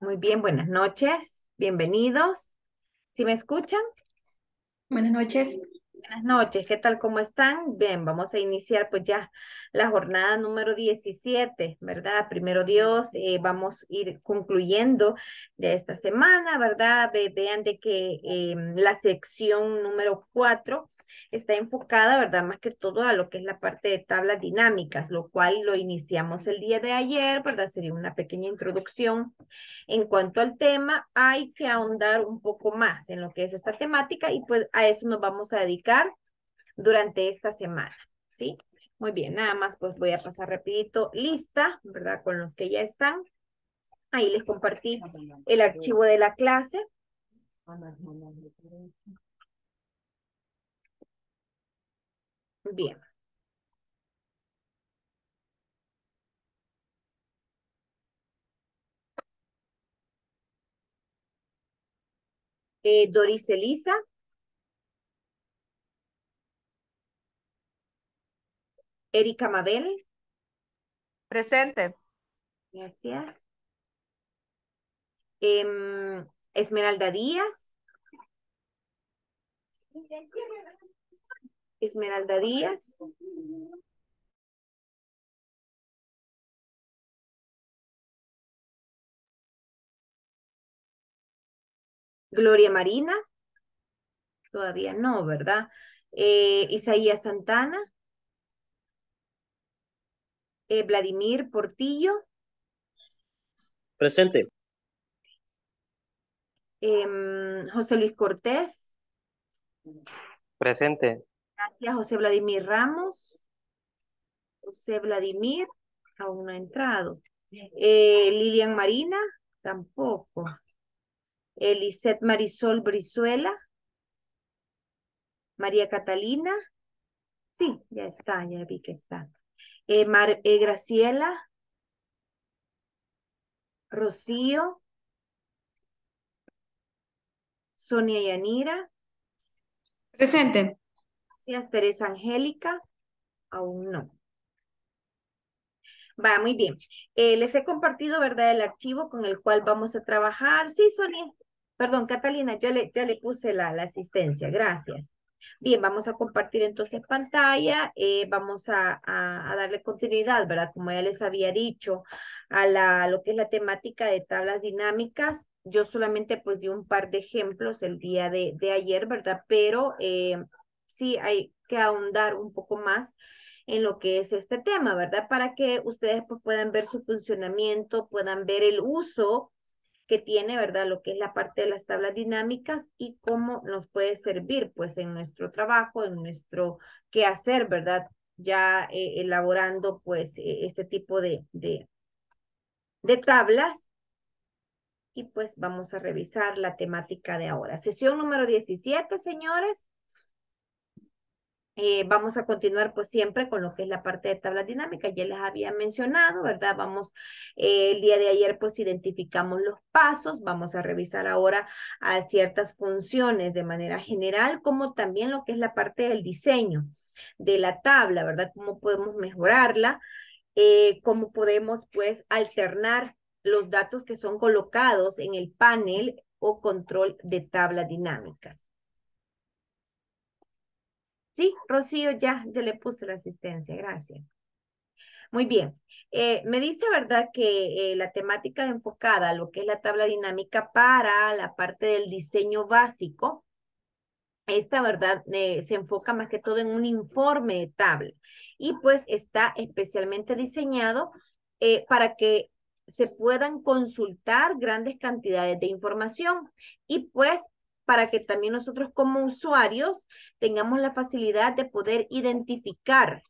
Muy bien, buenas noches, bienvenidos. ¿Sí me escuchan? Buenas noches. Buenas noches, ¿qué tal? ¿Cómo están? Bien, vamos a iniciar pues ya la jornada número 17, ¿verdad? Primero Dios, vamos a ir concluyendo de esta semana, ¿verdad? Vean de que la sección número 4 está enfocada, ¿verdad? Más que todo a lo que es la parte de tablas dinámicas, lo cual lo iniciamos el día de ayer, ¿verdad? Sería una pequeña introducción. En cuanto al tema, hay que ahondar un poco más en lo que es esta temática y pues a eso nos vamos a dedicar durante esta semana, ¿sí? Muy bien, nada más pues voy a pasar rapidito lista, ¿verdad? Con los que ya están. Ahí les compartí el archivo de la clase. Bien. Doris Elisa. Erika Mabel. Presente. Gracias. Esmeralda Díaz. Esmeralda Díaz. Gloria Marina. Todavía no, ¿verdad? Isaías Santana. Vladimir Portillo. Presente. José Luis Cortés. Presente. Gracias, José Vladimir Ramos. José Vladimir, aún no ha entrado. Lilian Marina, tampoco. Lisette Marisol Brizuela. María Catalina. Sí, ya está, ya vi que está. Graciela. Rocío. Sonia Yanira. Presente. Teresa Angélica, aún no. Va, muy bien. Les he compartido, ¿verdad?, el archivo con el cual vamos a trabajar. Sí, Sonia, perdón, Catalina, ya le puse la asistencia, gracias. Bien, vamos a compartir entonces pantalla, vamos a darle continuidad, ¿verdad? Como ya les había dicho, a lo que es la temática de tablas dinámicas. Yo solamente pues di un par de ejemplos el día de ayer, ¿verdad? Pero... sí, hay que ahondar un poco más en lo que es este tema, ¿verdad? Para que ustedes pues, puedan ver su funcionamiento, puedan ver el uso que tiene, ¿verdad? Lo que es la parte de las tablas dinámicas y cómo nos puede servir, pues, en nuestro trabajo, en nuestro quehacer, ¿verdad? Ya elaborando, pues, este tipo de tablas. Y, pues, vamos a revisar la temática de ahora. Sesión número 17, señores. Vamos a continuar pues siempre con lo que es la parte de tablas dinámicas, ya les había mencionado, ¿verdad? Vamos, el día de ayer pues identificamos los pasos, vamos a revisar ahora a ciertas funciones de manera general, como también lo que es la parte del diseño de la tabla, ¿verdad? Cómo podemos mejorarla, cómo podemos pues alternar los datos que son colocados en el panel o control de tablas dinámicas. Sí, Rocío, ya le puse la asistencia, gracias. Muy bien, me dice, ¿verdad?, que la temática es enfocada a lo que es la tabla dinámica para la parte del diseño básico. Esta, ¿verdad?, se enfoca más que todo en un informe de tabla y pues está especialmente diseñado para que se puedan consultar grandes cantidades de información y pues para que también nosotros como usuarios tengamos la facilidad de poder identificar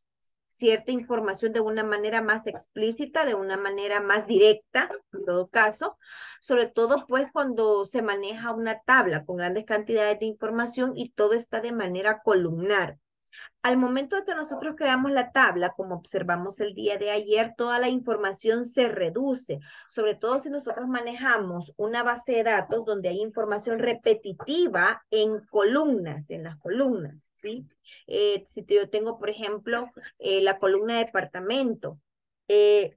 cierta información de una manera más explícita, de una manera más directa, en todo caso, sobre todo pues cuando se maneja una tabla con grandes cantidades de información y todo está de manera columnar. Al momento de que nosotros creamos la tabla, como observamos el día de ayer, toda la información se reduce, sobre todo si nosotros manejamos una base de datos donde hay información repetitiva en columnas, en las columnas, ¿sí? Si yo tengo, por ejemplo, la columna de departamento, en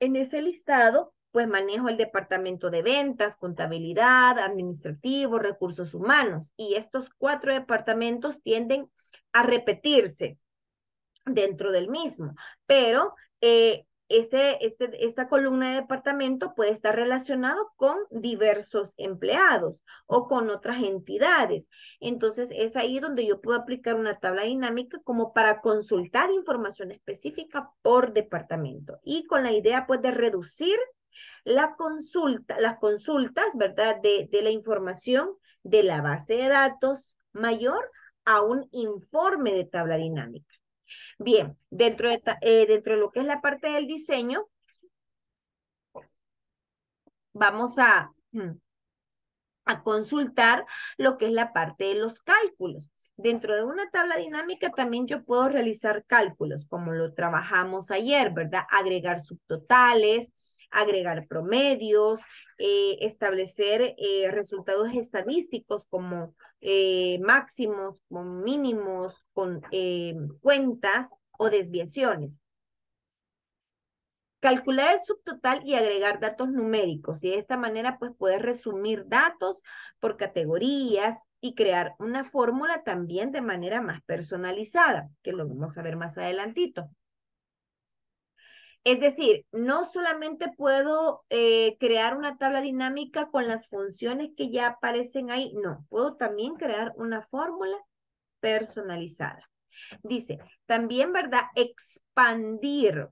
ese listado pues manejo el departamento de ventas, contabilidad, administrativo, recursos humanos. Y estos 4 departamentos tienden a repetirse dentro del mismo. Pero esta columna de departamento puede estar relacionado con diversos empleados o con otras entidades. Entonces, es ahí donde yo puedo aplicar una tabla dinámica como para consultar información específica por departamento. Y con la idea, pues, de reducir las consultas, ¿verdad? De la información de la base de datos mayor a un informe de tabla dinámica. Bien, dentro de lo que es la parte del diseño, vamos a consultar lo que es la parte de los cálculos. Dentro de una tabla dinámica también yo puedo realizar cálculos, como lo trabajamos ayer, ¿verdad? Agregar subtotales, agregar promedios, establecer resultados estadísticos como máximos, con mínimos, con cuentas o desviaciones. Calcular el subtotal y agregar datos numéricos. Y de esta manera, pues, poder resumir datos por categorías y crear una fórmula también de manera más personalizada, que lo vamos a ver más adelantito. Es decir, no solamente puedo crear una tabla dinámica con las funciones que ya aparecen ahí, no, puedo también crear una fórmula personalizada. Dice, también, ¿verdad? Expandir,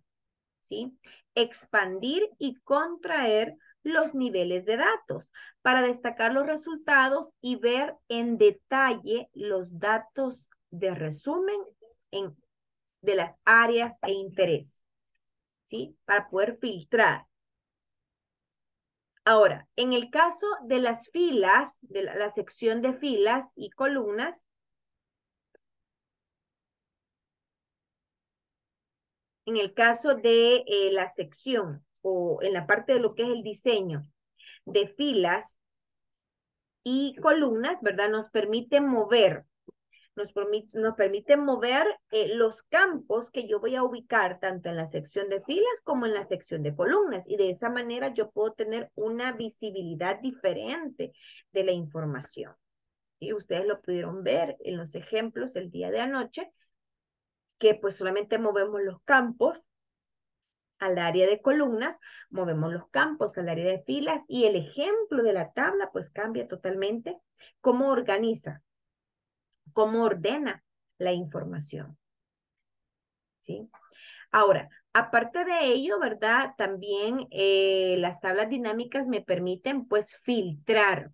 ¿sí? Expandir y contraer los niveles de datos para destacar los resultados y ver en detalle los datos de resumen de las áreas e interés. ¿Sí? Para poder filtrar. Ahora, en el caso de las filas, de la sección de filas y columnas, en el caso de la sección o en la parte de lo que es el diseño de filas y columnas, ¿verdad? Nos permite mover. Nos permite mover los campos que yo voy a ubicar tanto en la sección de filas como en la sección de columnas. Y de esa manera yo puedo tener una visibilidad diferente de la información. Y ustedes lo pudieron ver en los ejemplos el día de anoche, que pues solamente movemos los campos al área de columnas, movemos los campos al área de filas y el ejemplo de la tabla pues cambia totalmente cómo organiza, cómo ordena la información, ¿sí? Ahora, aparte de ello, ¿verdad? También las tablas dinámicas me permiten, pues, filtrar,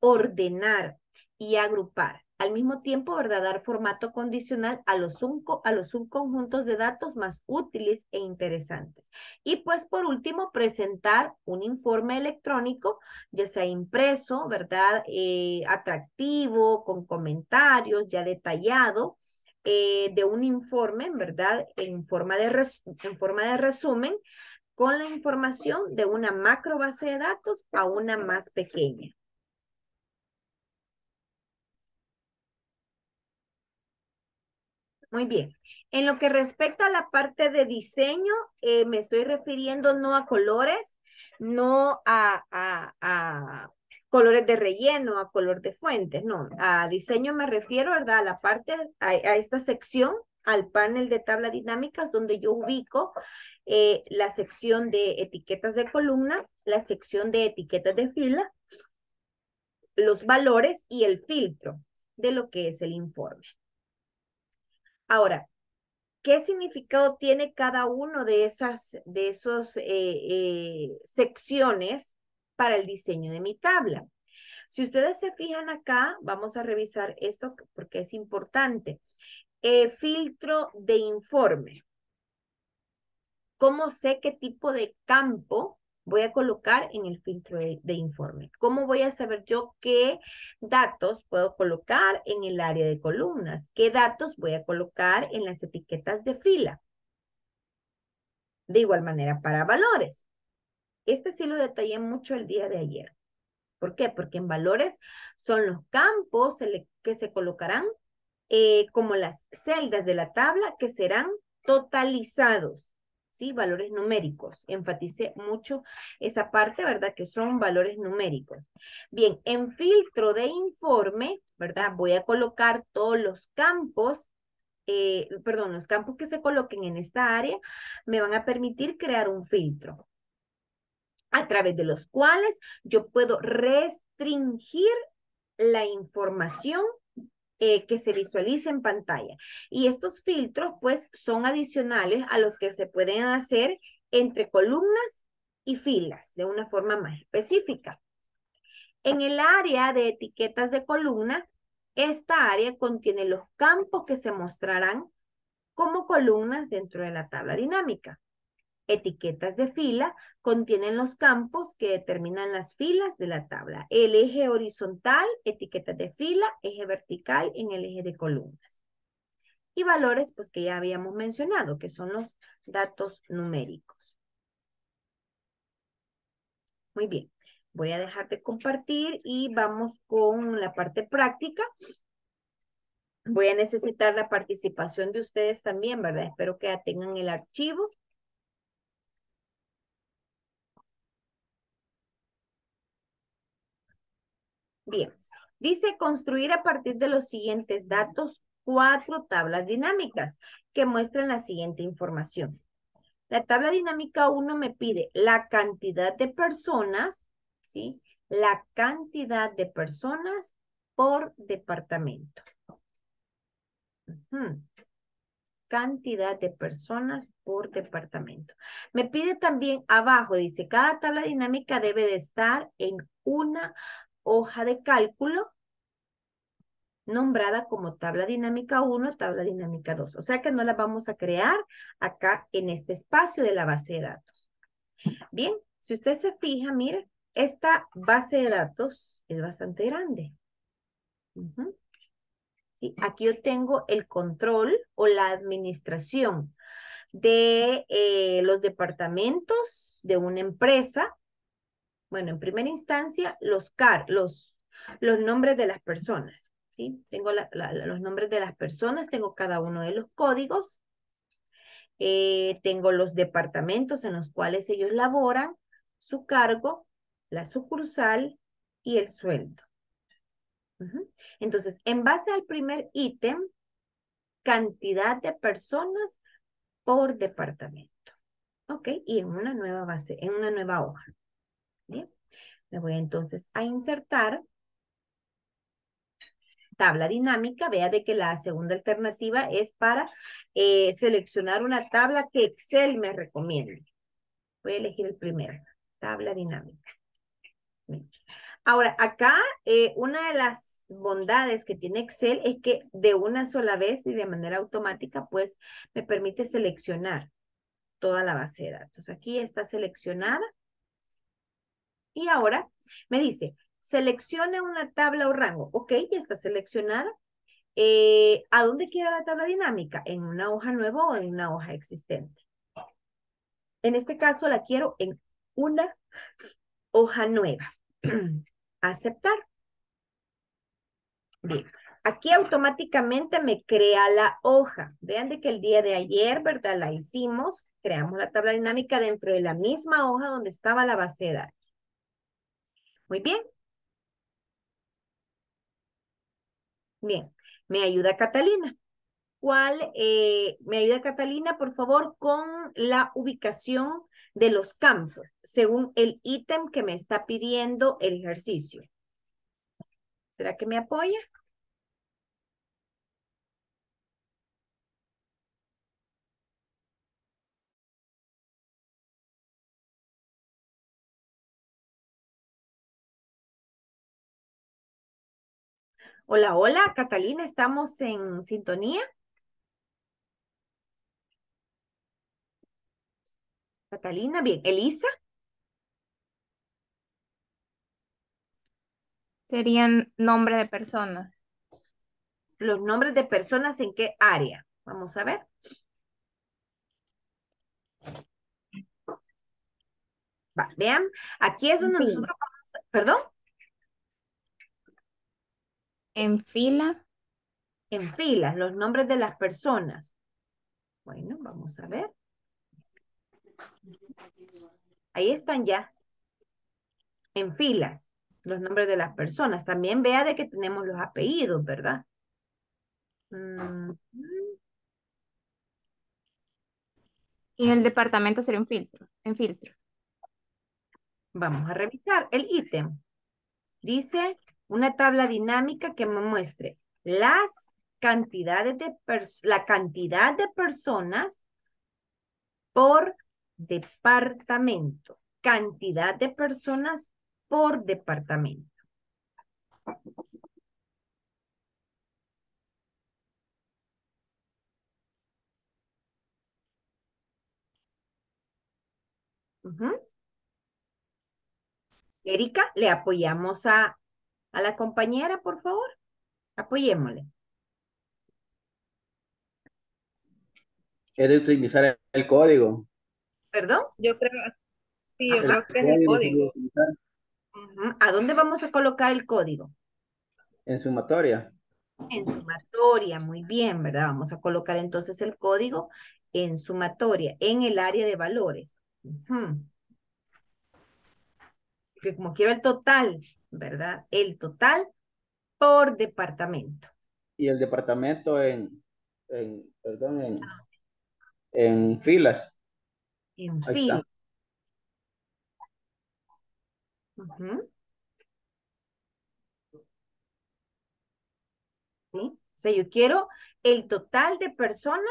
ordenar y agrupar. Al mismo tiempo, ¿verdad? Dar formato condicional a los subconjuntos de datos más útiles e interesantes. Y, pues, por último, presentar un informe electrónico, ya sea impreso, ¿verdad? Atractivo, con comentarios, ya detallado, de un informe, ¿verdad? En forma de resumen, con la información de una macro base de datos a una más pequeña. Muy bien. En lo que respecta a la parte de diseño, me estoy refiriendo no a colores, no a colores de relleno, a color de fuentes, no. A diseño me refiero, ¿verdad? A la parte, a esta sección, al panel de tablas dinámicas, donde yo ubico la sección de etiquetas de columna, la sección de etiquetas de fila, los valores y el filtro de lo que es el informe. Ahora, ¿qué significado tiene cada uno de esas secciones para el diseño de mi tabla? Si ustedes se fijan acá, vamos a revisar esto porque es importante. Filtro de informe. ¿Cómo sé qué tipo de campo voy a colocar en el filtro de informe? ¿Cómo voy a saber yo qué datos puedo colocar en el área de columnas? ¿Qué datos voy a colocar en las etiquetas de fila? De igual manera para valores. Este sí lo detallé mucho el día de ayer. ¿Por qué? Porque en valores son los campos que se colocarán como las celdas de la tabla que serán totalizados. ¿sí? Valores numéricos. Enfaticé mucho esa parte, ¿verdad? Que son valores numéricos. Bien, en filtro de informe, ¿verdad? Voy a colocar todos los campos. Perdón, los campos que se coloquen en esta área me van a permitir crear un filtro a través de los cuales yo puedo restringir la información que se visualice en pantalla. Y estos filtros, pues, son adicionales a los que se pueden hacer entre columnas y filas de una forma más específica. En el área de etiquetas de columna, esta área contiene los campos que se mostrarán como columnas dentro de la tabla dinámica. Etiquetas de fila contienen los campos que determinan las filas de la tabla. El eje horizontal, etiquetas de fila, eje vertical en el eje de columnas. Y valores, pues, que ya habíamos mencionado, que son los datos numéricos. Muy bien. Voy a dejar de compartir y vamos con la parte práctica. Voy a necesitar la participación de ustedes también, ¿verdad? Espero que ya tengan el archivo. Bien. Dice construir a partir de los siguientes datos 4 tablas dinámicas que muestran la siguiente información. La tabla dinámica 1 me pide la cantidad de personas, ¿sí? La cantidad de personas por departamento. Cantidad de personas por departamento. Me pide también abajo, dice, cada tabla dinámica debe de estar en una hoja de cálculo nombrada como tabla dinámica 1, tabla dinámica 2. O sea que no la vamos a crear acá en este espacio de la base de datos. Bien, si usted se fija, mire, esta base de datos es bastante grande. Sí, aquí yo tengo el control o la administración de los departamentos de una empresa. Bueno, en primera instancia, los nombres de las personas. ¿Sí? Tengo los nombres de las personas, tengo cada uno de los códigos. Tengo los departamentos en los cuales ellos laboran, su cargo, la sucursal y el sueldo. Entonces, en base al primer ítem, cantidad de personas por departamento. Ok, y en una nueva base, en una nueva hoja. Bien, me voy entonces a insertar tabla dinámica. Vea de que la segunda alternativa es para seleccionar una tabla que Excel me recomienda. Voy a elegir el primero, tabla dinámica. Ahora, acá una de las bondades que tiene Excel es que de una sola vez y de manera automática, pues, me permite seleccionar toda la base de datos. Aquí está seleccionada. Y ahora me dice, seleccione una tabla o rango. Ok, ya está seleccionada. ¿A dónde queda la tabla dinámica? ¿En una hoja nueva o en una hoja existente? En este caso la quiero en una hoja nueva. Aceptar. Bien. Aquí automáticamente me crea la hoja. Vean de que el día de ayer, ¿verdad? La hicimos. Creamos la tabla dinámica dentro de la misma hoja donde estaba la base de datos. Muy bien. Bien. Me ayuda Catalina. ¿Cuál? Me ayuda Catalina, por favor, con la ubicación de los campos, según el ítem que me está pidiendo el ejercicio. ¿Será que me apoya? Hola, hola, Catalina, ¿estamos en sintonía? Catalina, bien. ¿Elisa? Serían nombres de personas. ¿Los nombres de personas en qué área? Vamos a ver. Va, vean, aquí es donde nosotros vamos a... ¿Perdón? En fila. En filas, los nombres de las personas. Bueno, vamos a ver. Ahí están ya, en filas, los nombres de las personas. También vea de que tenemos los apellidos, ¿verdad? Y el departamento sería un filtro, en filtro. Vamos a revisar el ítem. Dice una tabla dinámica que me muestre las cantidades de personas por departamento. Cantidad de personas por departamento. Erika, le apoyamos a la compañera, por favor. Apoyémosle. He de utilizar el código. ¿Perdón? Yo creo, sí, yo creo que es el código. ¿A dónde vamos a colocar el código? En sumatoria. En sumatoria, muy bien, ¿verdad? Vamos a colocar entonces el código en sumatoria, en el área de valores. Porque como quiero el total, ¿verdad? El total por departamento. Y el departamento en filas. En filas. ¿Sí? O sea, yo quiero el total de personas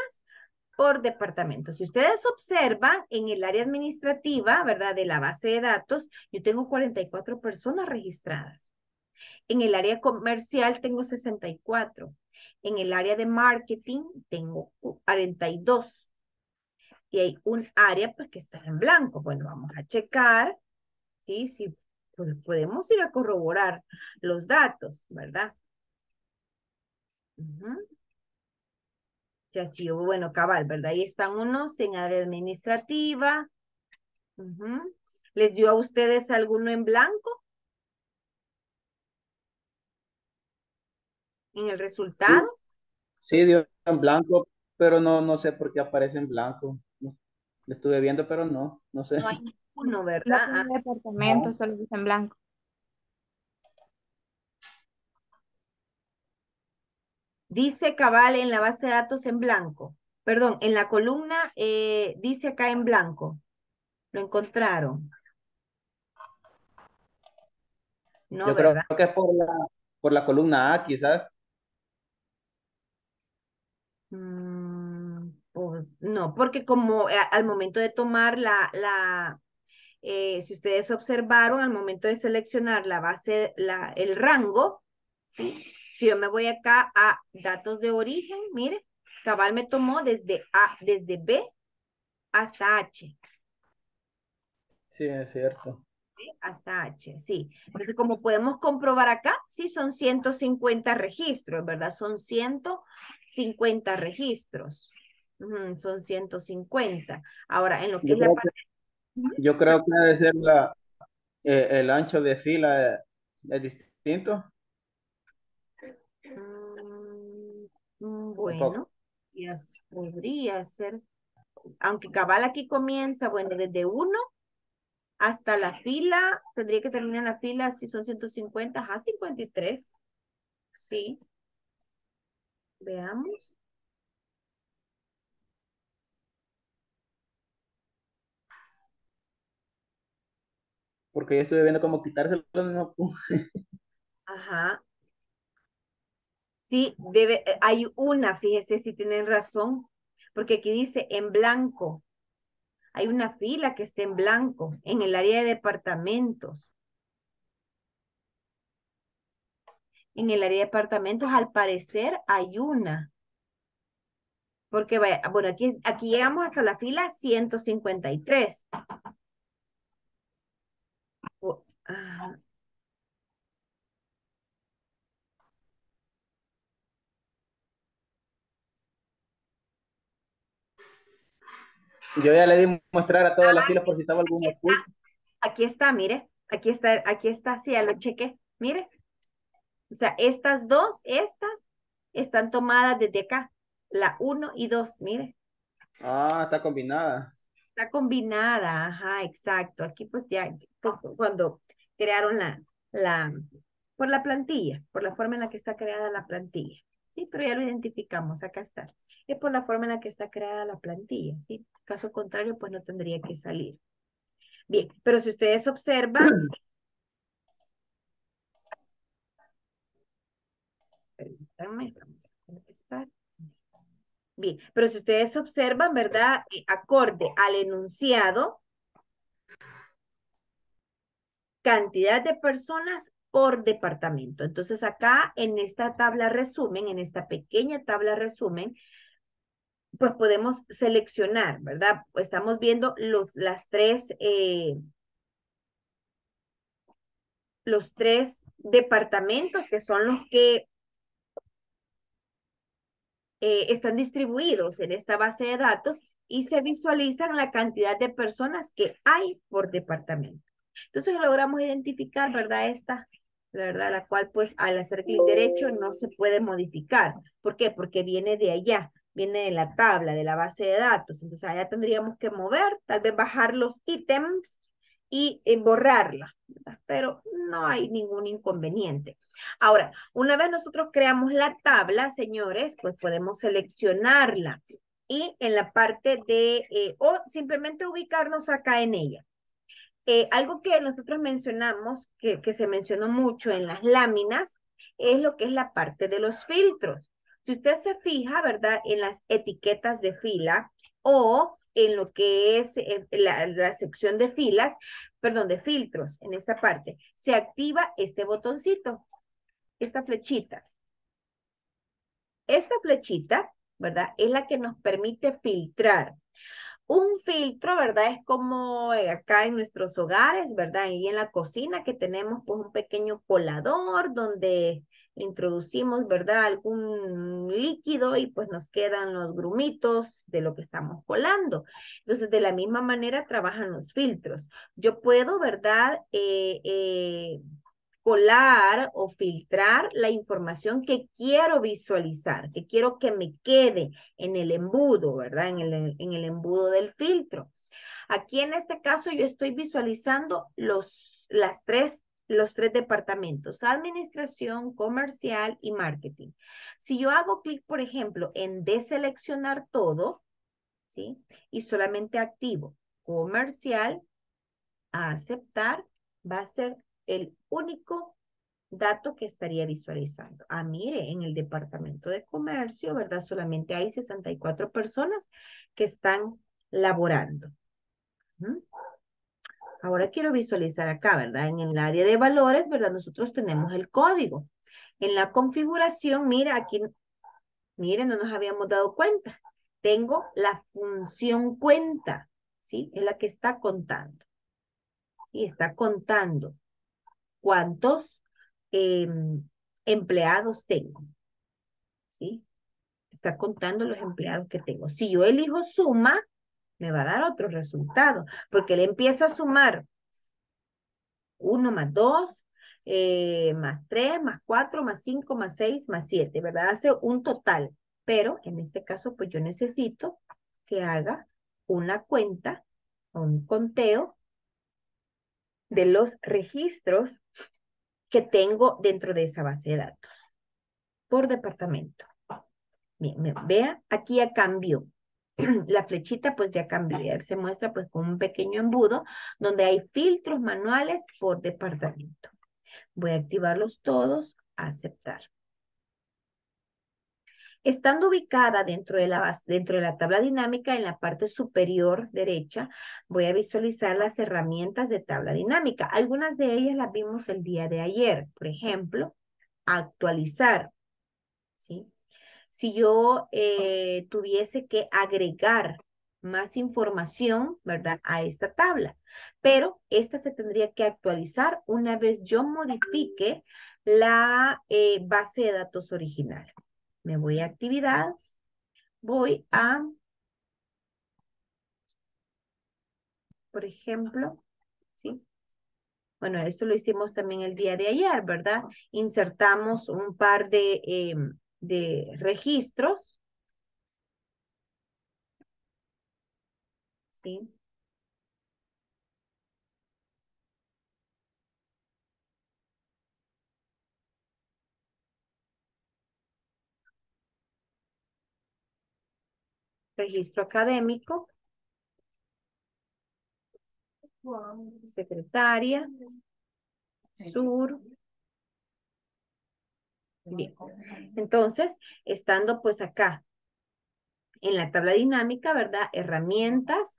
por departamento. Si ustedes observan, en el área administrativa, ¿verdad? De la base de datos, yo tengo 44 personas registradas. En el área comercial tengo 64. En el área de marketing tengo 42. Y hay un área pues que está en blanco. Bueno, vamos a checar, ¿sí? Si pues, podemos ir a corroborar los datos, ¿verdad? Ya sí, bueno, cabal, ¿verdad? Ahí están unos en área administrativa. ¿Les dio a ustedes alguno en blanco? ¿En el resultado? Sí, dio en blanco, pero no sé por qué aparece en blanco. Lo estuve viendo, pero no sé. No hay ninguno, ¿verdad? No tiene departamento, solo dice en blanco. Dice cabal en la base de datos en blanco. Perdón, en la columna dice acá en blanco. Lo encontraron. No, yo ¿verdad? Creo que es por la columna A, quizás. No, porque como al momento de tomar si ustedes observaron, al momento de seleccionar la base, el rango, ¿sí? Si yo me voy acá a datos de origen, mire, cabal me tomó desde B hasta H. Sí, es cierto. ¿Sí? Hasta H, sí. Entonces, como podemos comprobar acá, sí son 150 registros, ¿verdad? Son 150 registros. Son 150. Ahora, en lo que yo es la parte... yo creo que debe ser el ancho de fila es distinto. Bueno, podría ser, aunque cabal aquí comienza, bueno, desde 1 hasta la fila, tendría que terminar la fila, si son 150, a 53, sí, veamos. Porque yo estuve viendo cómo quitárselo, no pude. Ajá. Sí, hay una, fíjese si tienen razón, porque aquí dice en blanco. Hay una fila que está en blanco, en el área de departamentos. En el área de departamentos, al parecer, hay una. Porque, vaya, bueno, aquí llegamos hasta la fila 153. Yo ya le di mostrar a todas las filas por si estaba alguna. Aquí está, mire. Aquí está, sí, ya lo chequé. Mire. O sea, estas dos, están tomadas desde acá. La 1 y 2, mire. Ah, está combinada. Está combinada, ajá, exacto. Aquí pues ya, cuando crearon por la plantilla, por la forma en la que está creada la plantilla, ¿sí? Pero ya lo identificamos, acá está. Es por la forma en la que está creada la plantilla, ¿sí? Caso contrario, pues no tendría que salir. Bien, pero si ustedes observan... Permítanme, vamos a contestar. Bien, pero si ustedes observan, ¿verdad? Acorde al enunciado, cantidad de personas por departamento. Entonces acá en esta tabla resumen, en esta pequeña tabla resumen, pues podemos seleccionar, ¿verdad? Estamos viendo los tres departamentos que son los que están distribuidos en esta base de datos y se visualizan la cantidad de personas que hay por departamento. Entonces logramos identificar, ¿verdad? Esta, la verdad, la cual pues al hacer clic derecho no se puede modificar. ¿Por qué? Porque viene de allá, viene de la tabla, de la base de datos. Entonces allá tendríamos que mover, tal vez bajar los ítems y borrarla, ¿verdad? Pero no hay ningún inconveniente. Ahora, una vez nosotros creamos la tabla, señores, pues podemos seleccionarla y en la parte de, o simplemente ubicarnos acá en ella. Algo que nosotros mencionamos, que se mencionó mucho en las láminas, es lo que es la parte de los filtros. Si usted se fija, ¿verdad?, en las etiquetas de fila o en lo que es la sección de filas, perdón, de filtros, en esta parte, se activa este botoncito, esta flechita. Esta flechita, ¿verdad?, es la que nos permite filtrar. Un filtro, ¿verdad? Es como acá en nuestros hogares, ¿verdad? Y en la cocina que tenemos pues un pequeño colador donde introducimos, ¿verdad? Algún líquido y pues nos quedan los grumitos de lo que estamos colando. Entonces, de la misma manera trabajan los filtros. Yo puedo, ¿verdad? Colar o filtrar la información que quiero visualizar, que quiero que me quede en el embudo, ¿verdad? En el embudo del filtro. Aquí en este caso yo estoy visualizando los tres departamentos, administración, comercial y marketing. Si yo hago clic, por ejemplo, en deseleccionar todo, ¿sí? Y solamente activo comercial, a aceptar, va a ser el único dato que estaría visualizando. Ah, mire, en el departamento de comercio, ¿verdad? Solamente hay 64 personas que están laborando. ¿Mm? Ahora quiero visualizar acá, ¿verdad? En el área de valores, ¿verdad? Nosotros tenemos el código. En la configuración, mira, aquí, mire, no nos habíamos dado cuenta. Tengo la función cuenta, ¿sí? Es la que está contando. Y está contando cuántos empleados tengo, ¿sí? Está contando los empleados que tengo. Si yo elijo suma, me va a dar otro resultado, porque él empieza a sumar 1 más 2, más 3, más 4, más 5, más 6, más 7, ¿verdad? Hace un total, pero en este caso, pues yo necesito que haga una cuenta, un conteo de los registros que tengo dentro de esa base de datos por departamento. Bien, vea, aquí ya cambió. La flechita pues ya cambió. Se muestra pues con un pequeño embudo donde hay filtros manuales por departamento. Voy a activarlos todos, aceptar. Estando ubicada dentro de la tabla dinámica, en la parte superior derecha, voy a visualizar las herramientas de tabla dinámica. Algunas de ellas las vimos el día de ayer. Por ejemplo, actualizar, ¿sí? Si yo tuviese que agregar más información, ¿verdad?, a esta tabla. Pero esta se tendría que actualizar una vez yo modifique la base de datos original. Me voy a actividad, voy a, por ejemplo, ¿sí? Bueno, esto lo hicimos también el día de ayer, ¿verdad? Insertamos un par de registros, ¿sí? registro académico, secretaria, sur. Bien, entonces, estando pues acá en la tabla dinámica, ¿verdad? Herramientas,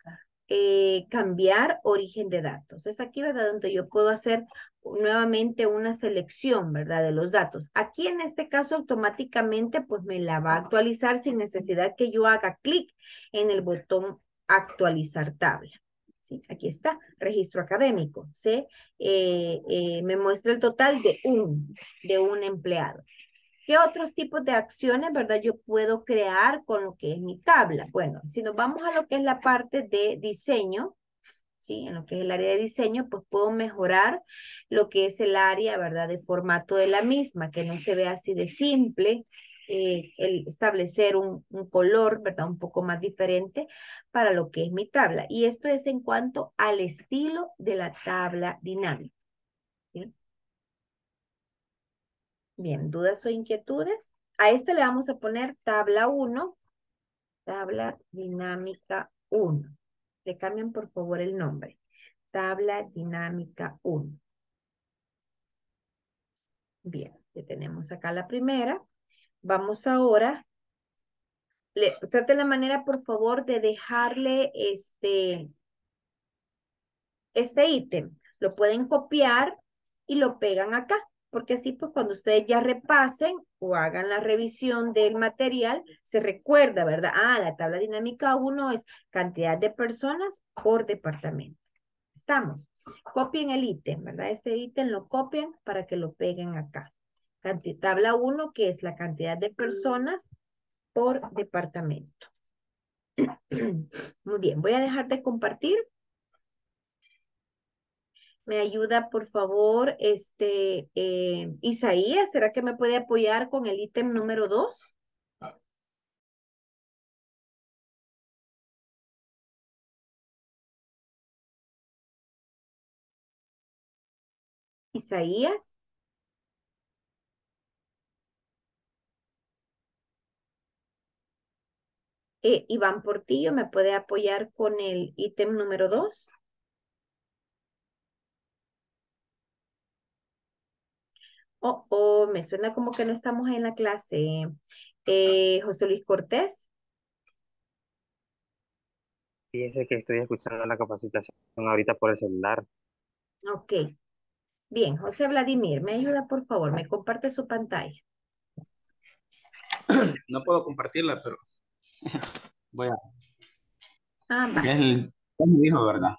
cambiar origen de datos. Es aquí, ¿verdad? Donde yo puedo hacer nuevamente una selección, ¿verdad? De los datos. Aquí en este caso automáticamente pues me la va a actualizar sin necesidad que yo haga clic en el botón actualizar tabla. Sí, aquí está, registro académico. ¿Sí? Me muestra el total de un empleado. ¿Qué otros tipos de acciones, verdad, yo puedo crear con lo que es mi tabla? Bueno, si nos vamos a lo que es la parte de diseño, ¿sí? En lo que es el área de diseño, pues puedo mejorar lo que es el área, ¿verdad?, de formato de la misma, que no se vea así de simple. El establecer un color, ¿verdad? Un poco más diferente para lo que es mi tabla. Y esto es en cuanto al estilo de la tabla dinámica. ¿Sí? Bien, ¿dudas o inquietudes? A esta le vamos a poner tabla 1, tabla dinámica 1. Le cambian por favor el nombre. Tabla dinámica 1. Bien, ya tenemos acá la primera. Vamos ahora, trate la manera, por favor, de dejarle este ítem. Lo pueden copiar y lo pegan acá, porque así pues cuando ustedes ya repasen o hagan la revisión del material, se recuerda, ¿verdad? Ah, la tabla dinámica 1 es cantidad de personas por departamento. Estamos. Copien el ítem, ¿verdad? Este ítem lo copian para que lo peguen acá. Tabla 1, que es la cantidad de personas por departamento. Muy bien, voy a dejar de compartir. Me ayuda, por favor, Isaías, ¿será que me puede apoyar con el ítem número 2? Isaías. Iván Portillo, ¿me puede apoyar con el ítem número 2? Oh, oh, me suena como que no estamos en la clase. José Luis Cortés. Fíjese que estoy escuchando la capacitación ahorita por el celular. Ok. Bien, José Vladimir, ¿me ayuda por favor? ¿Me comparte su pantalla? No puedo compartirla, pero... voy a... es el hijo, ¿verdad?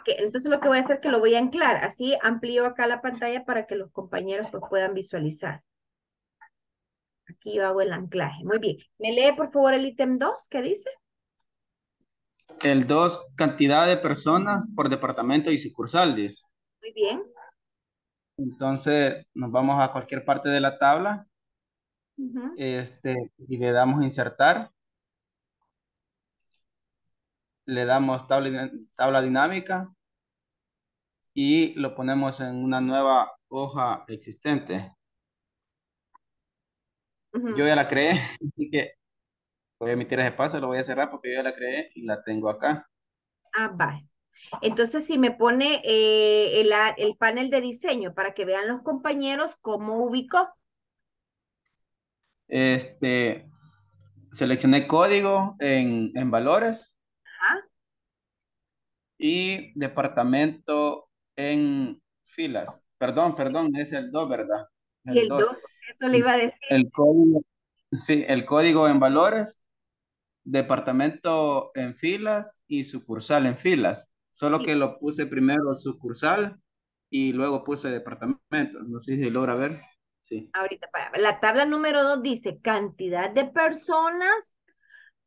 Ok, entonces lo que voy a hacer es que lo voy a anclar. Así amplío acá la pantalla para que los compañeros pues, puedan visualizar. Aquí yo hago el anclaje. Muy bien. ¿Me lee por favor el ítem 2? ¿Qué dice? El 2, cantidad de personas por departamento y sucursales. Muy bien. Entonces nos vamos a cualquier parte de la tabla. Uh-huh. Y le damos insertar. Le damos tabla dinámica y lo ponemos en una nueva hoja existente. Uh-huh. Yo ya la creé, así que voy a emitir ese paso, lo voy a cerrar porque yo ya la creé y la tengo acá. Ah, vale. Entonces, si me pone el panel de diseño para que vean los compañeros cómo ubicó. Seleccioné código en valores. Y departamento en filas. Perdón, es el 2, ¿verdad? Y el 2, eso le iba a decir. El código, sí, el código en valores, departamento en filas y sucursal en filas. Solo sí. Que lo puse primero sucursal y luego puse departamento. No sé si logra ver. Sí. Ahorita, la tabla número 2 dice cantidad de personas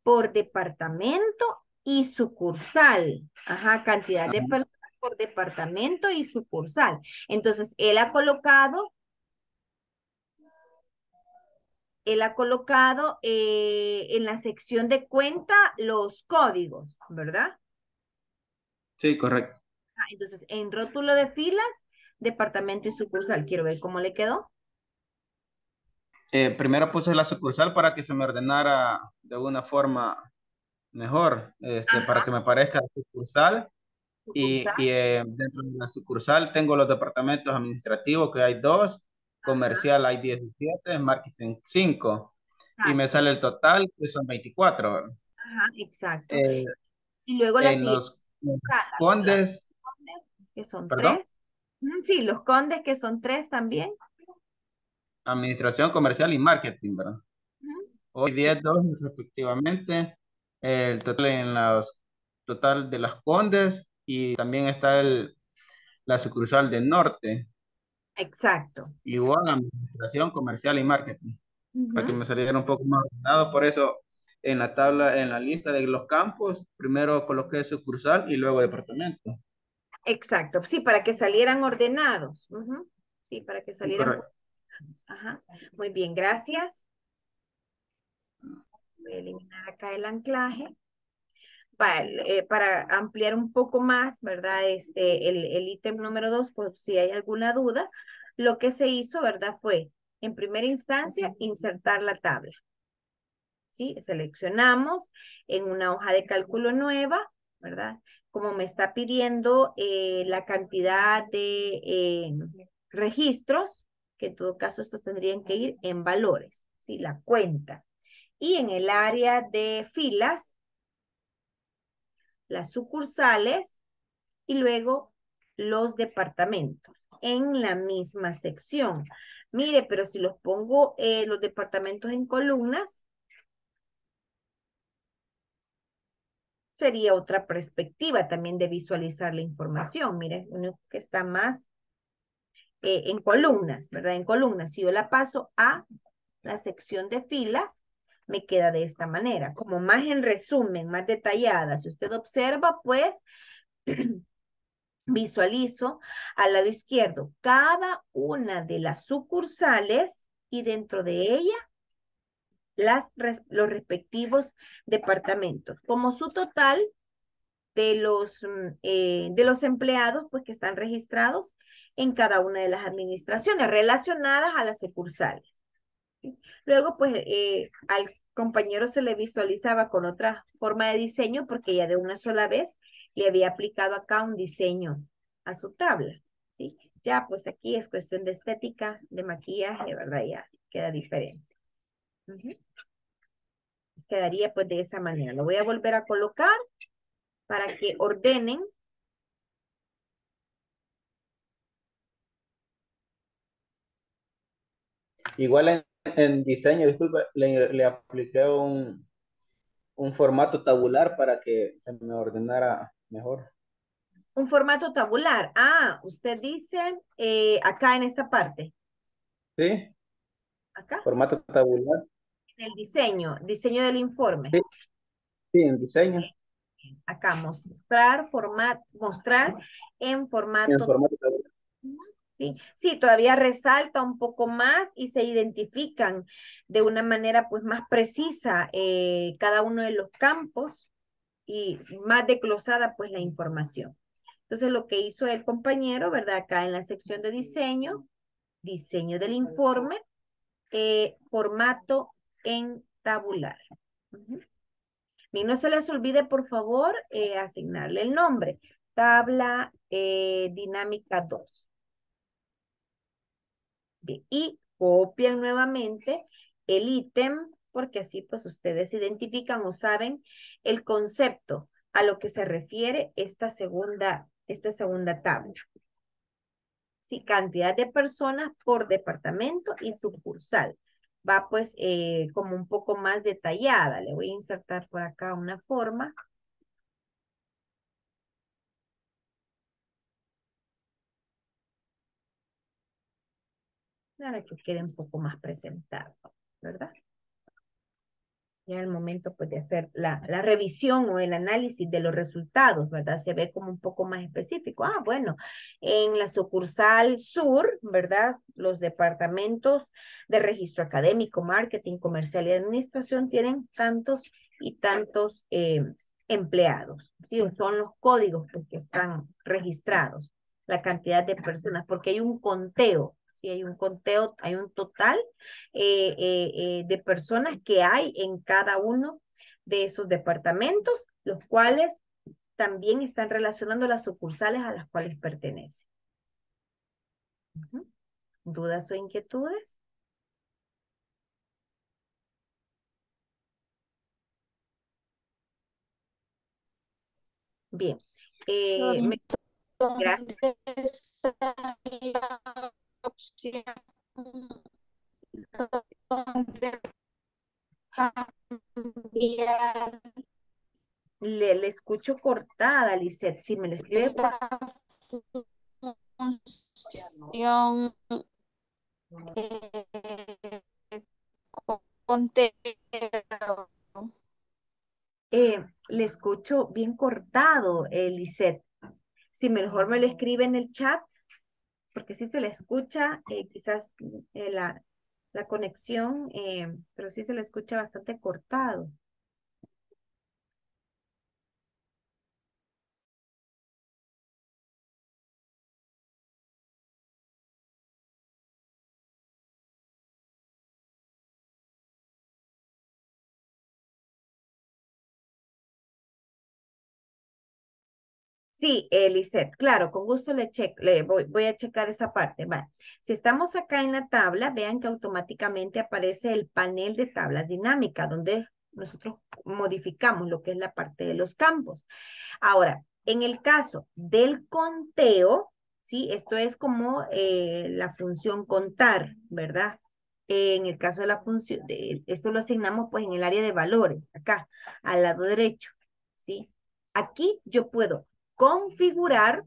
por departamento y sucursal. Ajá, cantidad de personas por departamento y sucursal. Entonces, él ha colocado en la sección de cuenta los códigos, ¿verdad? Sí, correcto. Ah, entonces, en rótulo de filas, departamento y sucursal. Quiero ver cómo le quedó. Primero puse la sucursal para que se me ordenara de alguna forma mejor, para que me parezca sucursal. Y dentro de la sucursal tengo los departamentos administrativos, que hay 2, comercial hay 17, marketing 5. Exacto. Y me sale el total, que son 24. Ajá, exacto. Y luego la siguiente. Los condes, que son 3. Sí, los condes, que son 3 también. Administración, comercial y marketing, ¿verdad? Hoy 10, 2 respectivamente. El total en los total de las condes, y también está la sucursal del norte. Exacto. Igual administración, comercial y marketing. Para que me saliera un poco más ordenado. Por eso en la tabla, en la lista de los campos, primero coloqué sucursal y luego departamento. Exacto, sí, para que salieran ordenados. Sí, para que salieran ordenados. Ajá. Muy bien, gracias. Voy a eliminar acá el anclaje. Para ampliar un poco más, ¿verdad? El ítem número 2, pues si hay alguna duda, lo que se hizo, ¿verdad? Fue, en primera instancia, insertar la tabla. ¿Sí? Seleccionamos en una hoja de cálculo nueva, ¿verdad? Como me está pidiendo la cantidad de registros, que en todo caso estos tendrían que ir en valores, ¿sí? La cuenta. Y en el área de filas, las sucursales y luego los departamentos en la misma sección. Mire, pero si los pongo los departamentos en columnas, sería otra perspectiva también de visualizar la información. Mire, uno que está más en columnas, ¿verdad? En columnas. Si yo la paso a la sección de filas, me queda de esta manera, como más en resumen, más detallada. Si usted observa, pues, visualizo al lado izquierdo cada una de las sucursales y dentro de ella los respectivos departamentos, como su total de los empleados, pues, que están registrados en cada una de las administraciones relacionadas a las sucursales. Luego, pues, al compañero se le visualizaba con otra forma de diseño porque ya de una sola vez le había aplicado acá un diseño a su tabla, ¿sí? Ya, pues, aquí es cuestión de estética, de maquillaje, ¿verdad? Ya queda diferente. Quedaría, pues, de esa manera. Lo voy a volver a colocar para que ordenen. Igual en diseño, disculpa, le apliqué un formato tabular para que se me ordenara mejor. Un formato tabular. Ah, usted dice acá en esta parte. Sí. Acá. Formato tabular. En el diseño del informe. Sí, sí, en diseño. Acá, mostrar en formato, tabular. ¿Sí? Sí, todavía resalta un poco más y se identifican de una manera, pues, más precisa cada uno de los campos y más desglosada, pues, la información. Entonces, lo que hizo el compañero, ¿verdad? Acá en la sección de diseño del informe, formato en tabular. Bien, no se les olvide, por favor, asignarle el nombre. Tabla dinámica 2. Bien, y copian nuevamente el ítem, porque así, pues, ustedes identifican o saben el concepto a lo que se refiere esta segunda tabla. Sí, cantidad de personas por departamento y sucursal. Va, pues, como un poco más detallada. Le voy a insertar por acá una forma. Para que quede un poco más presentado, ¿verdad? Ya el momento, pues, de hacer la revisión o el análisis de los resultados, ¿verdad? Se ve como un poco más específico. Ah, bueno, en la sucursal sur, ¿verdad? Los departamentos de registro académico, marketing, comercial y administración tienen tantos y tantos empleados, ¿sí? Son los códigos, pues, que están registrados, la cantidad de personas, porque hay un conteo. Sí, hay un conteo, hay un total de personas que hay en cada uno de esos departamentos, los cuales también están relacionando las sucursales a las cuales pertenece. ¿Dudas o inquietudes? Bien. Gracias. Le escucho cortada, Lisette. Si me lo escribe. Función conteo. Le escucho bien cortado, Lisette. Si mejor me lo escribe en el chat, porque si se le escucha, quizás la conexión, pero sí se le escucha bastante cortado. Sí, Lisette, claro, con gusto voy a checar esa parte. Vale. Si estamos acá en la tabla, vean que automáticamente aparece el panel de tablas dinámicas, donde nosotros modificamos lo que es la parte de los campos. Ahora, en el caso del conteo, ¿sí? Esto es como la función contar, ¿verdad? En el caso de la función, esto lo asignamos pues en el área de valores, acá, al lado derecho, ¿sí? Aquí yo puedo configurar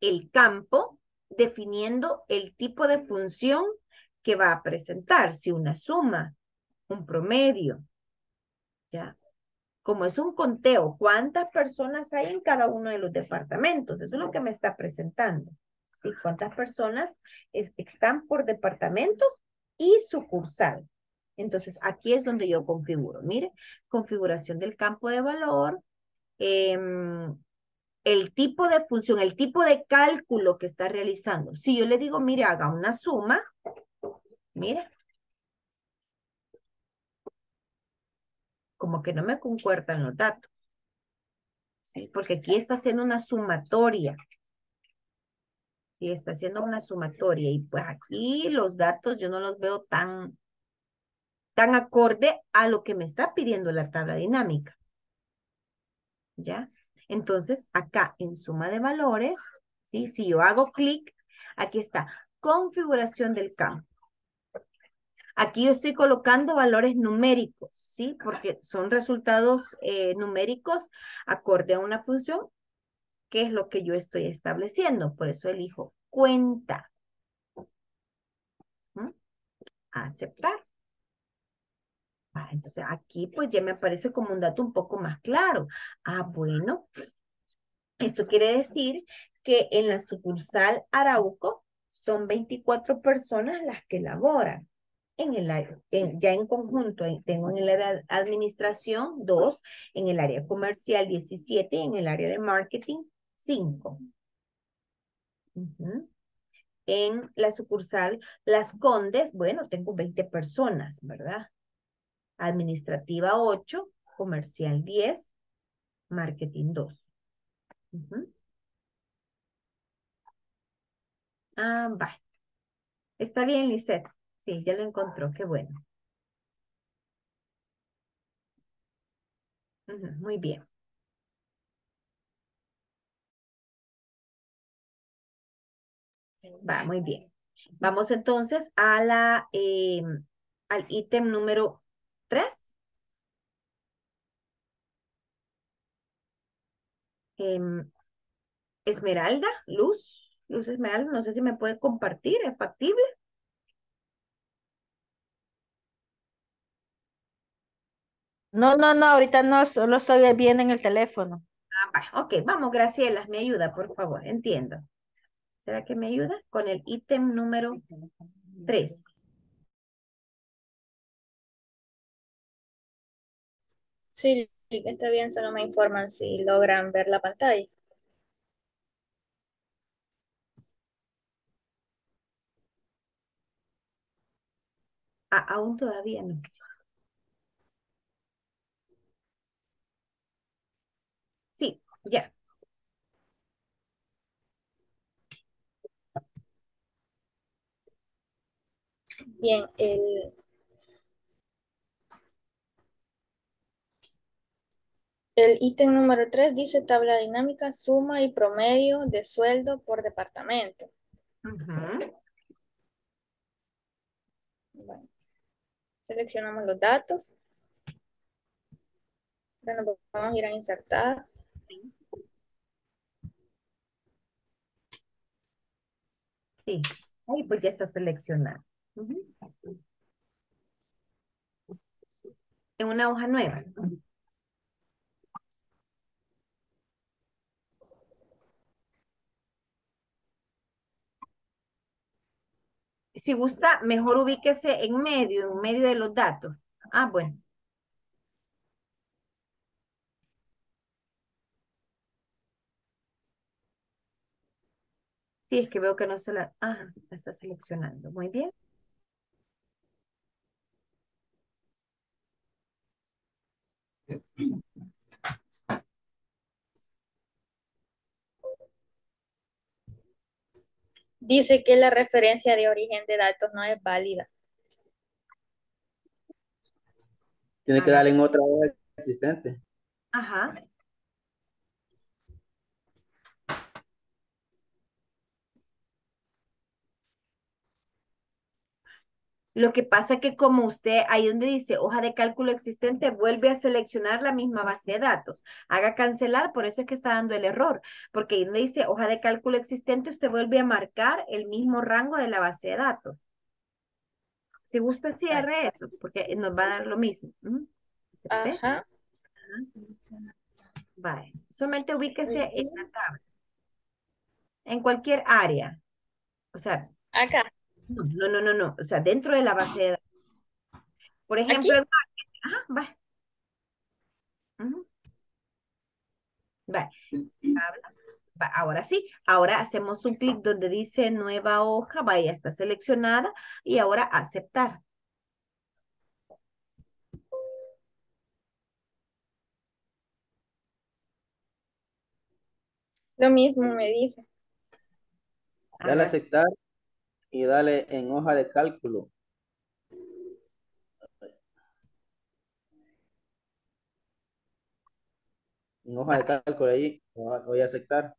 el campo definiendo el tipo de función que va a presentar, si una suma, un promedio, ya. Como es un conteo, ¿cuántas personas hay en cada uno de los departamentos? Eso es lo que me está presentando. ¿Sí? ¿Cuántas personas están por departamentos y sucursal? Entonces, aquí es donde yo configuro. Mire, configuración del campo de valor, el tipo de función, el tipo de cálculo que está realizando. Si yo le digo, mire, haga una suma, mire, como que no me concuerdan los datos, ¿sí? Porque aquí está haciendo una sumatoria. Sí, está haciendo una sumatoria y pues aquí los datos yo no los veo tan acorde a lo que me está pidiendo la tabla dinámica. ¿Ya? Entonces, acá en suma de valores, ¿sí? Si yo hago clic, aquí está, configuración del campo. Aquí yo estoy colocando valores numéricos, ¿sí? Porque son resultados numéricos acorde a una función, que es lo que yo estoy estableciendo. Por eso elijo cuenta. Aceptar. Ah, entonces aquí pues ya me aparece como un dato un poco más claro. Ah, bueno, esto quiere decir que en la sucursal Arauco son 24 personas las que laboran. Ya en conjunto tengo en el área administración 2, en el área comercial 17, en el área de marketing 5. En la sucursal Las Condes, bueno, tengo 20 personas, ¿verdad? Administrativa 8, comercial 10, marketing 2. Ah, vale. Está bien, Lisette. Sí, ya lo encontró. Qué bueno. Muy bien. Va, muy bien. Vamos entonces a al ítem número 3. Esmeralda, Luz Esmeralda, no sé si me puede compartir, ¿es factible? No, ahorita no, solo estoy viendo en el teléfono. Ah, ok, vamos, Graciela, me ayuda, por favor, entiendo. ¿Será que me ayuda? Con el ítem número 3. Sí, está bien, solo me informan si logran ver la pantalla. Ah, aún todavía no. Yeah. Bien, el ítem número 3 dice tabla dinámica, suma y promedio de sueldo por departamento. Uh-huh. Bueno, seleccionamos los datos. Bueno, vamos a ir a insertar. Sí, ahí pues ya está seleccionado. Uh-huh. En una hoja nueva. Si gusta, mejor ubíquese en medio de los datos. Ah, bueno. Sí, es que veo que no se la... Ah, la está seleccionando. Muy bien. Dice que la referencia de origen de datos no es válida. Tiene que darle en otra hoja existente. Ajá. Lo que pasa es que como usted, ahí donde dice hoja de cálculo existente, vuelve a seleccionar la misma base de datos. Haga cancelar, por eso es que está dando el error. Porque ahí donde dice hoja de cálculo existente, usted vuelve a marcar el mismo rango de la base de datos. Si gusta, cierre eso, porque nos va a dar lo mismo. Ajá. Vale. Solamente ubíquese en la tabla. En cualquier área. O sea. Acá. No. O sea, dentro de la base de datos. Por ejemplo, en... Ajá, va. Uh-huh. Va. Va. Ahora sí, ahora hacemos un clic donde dice nueva hoja, va, ya está seleccionada y ahora aceptar. Lo mismo me dice. Dale a aceptar. Y dale en hoja de cálculo. En hoja de cálculo ahí, voy a aceptar.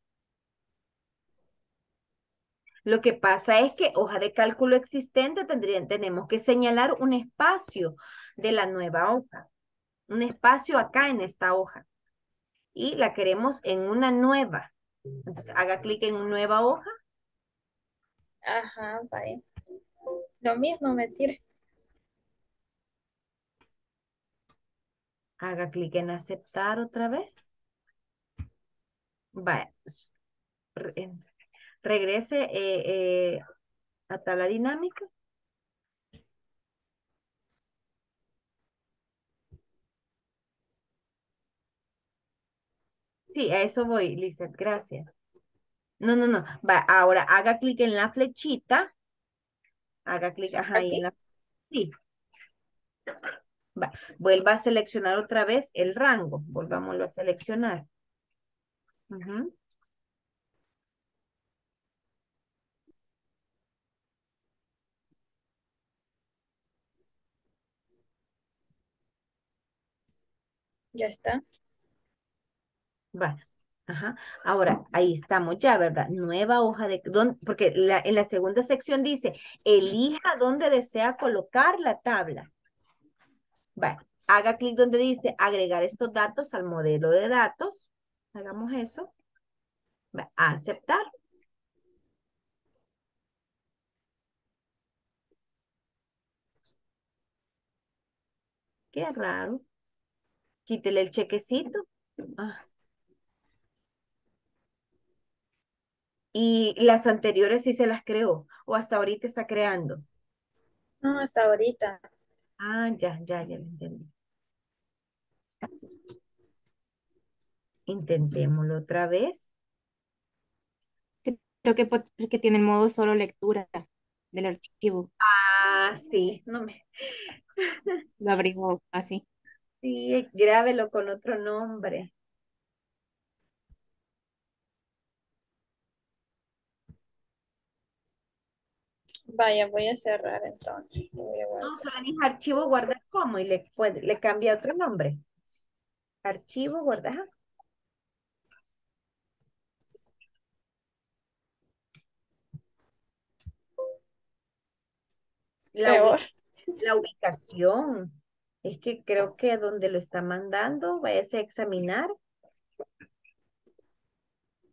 Lo que pasa es que hoja de cálculo existente tenemos que señalar un espacio de la nueva hoja. Un espacio acá en esta hoja. Y la queremos en una nueva. Entonces haga clic en una nueva hoja. Ajá, vale. Lo mismo me tire. Haga clic en aceptar otra vez. Vale. Regrese a tabla dinámica. Sí, a eso voy, Lisette, gracias. No. Va, ahora haga clic en la flechita. Haga clic, ajá, ahí en la... Sí. Va, vuelva a seleccionar otra vez el rango. Volvámoslo a seleccionar. Uh-huh. Ya está. Va. Ajá, ahora ahí estamos ya, ¿verdad? Nueva hoja de... Porque en la segunda sección dice, elija dónde desea colocar la tabla. Vale, haga clic donde dice agregar estos datos al modelo de datos. Hagamos eso. Vale, aceptar. Qué raro. Quítele el chequecito. Ah. Y las anteriores sí se las creó. ¿O hasta ahorita está creando? No, hasta ahorita. Ah, ya lo entendí. Intentémoslo otra vez. Creo que porque tiene el modo solo lectura del archivo. Ah, sí. No me... Lo abrimos así. Sí, grábelo con otro nombre. Vaya, voy a cerrar entonces. Vamos a venir archivo, guardar como y le cambia otro nombre. Archivo, guardar. La ubicación. Es que creo que donde lo está mandando, váyase a examinar.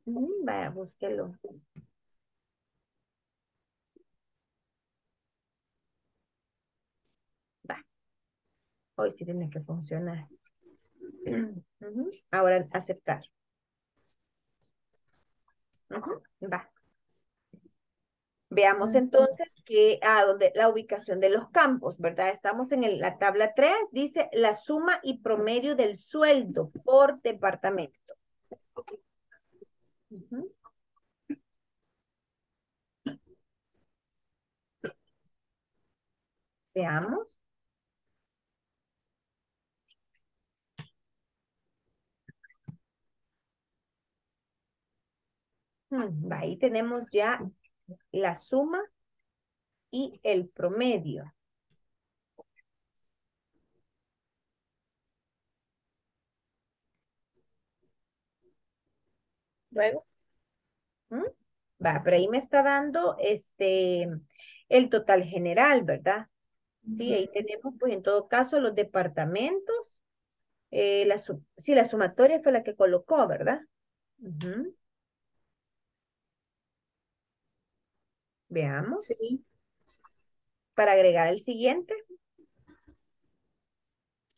Vaya, búsquelo. Va. Hoy sí tiene que funcionar. Ahora aceptar. Va. Veamos entonces que donde la ubicación de los campos, ¿verdad? Estamos en la tabla 3, dice la suma y promedio del sueldo por departamento. Veamos. Ahí tenemos ya la suma y el promedio. Luego. Va, pero ahí me está dando el total general, ¿verdad? Sí, ahí tenemos, pues en todo caso, los departamentos. Sí, la sumatoria fue la que colocó, ¿verdad? Veamos. Sí. Para agregar el siguiente.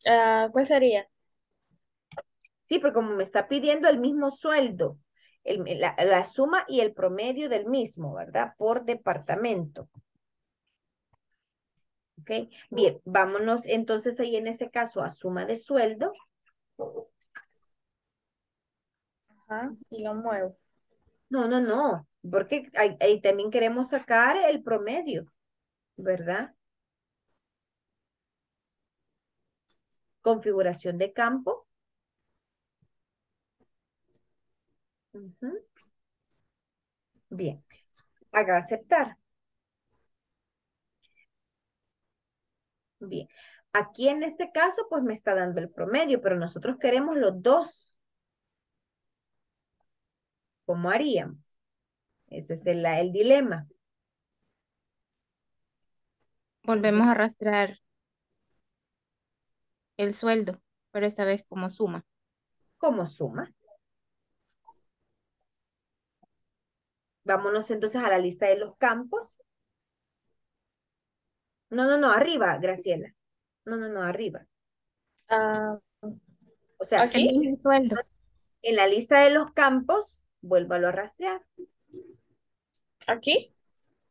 ¿Cuál sería? Sí, porque como me está pidiendo el mismo sueldo, la suma y el promedio del mismo, ¿verdad? Por departamento. Ok. Bien, vámonos entonces ahí en ese caso a suma de sueldo. Ajá, y lo muevo. No. Porque ahí también queremos sacar el promedio, ¿verdad? Configuración de campo. Bien. Haga aceptar. Bien. Aquí en este caso, pues me está dando el promedio, pero nosotros queremos los dos. ¿Cómo haríamos? Ese es el dilema. Volvemos a arrastrar el sueldo, pero esta vez como suma. Como suma. Vámonos entonces a la lista de los campos. No, arriba, Graciela. No, arriba. O sea, aquí el mismo sueldo. En la lista de los campos, vuélvalo a rastrear. ¿Aquí?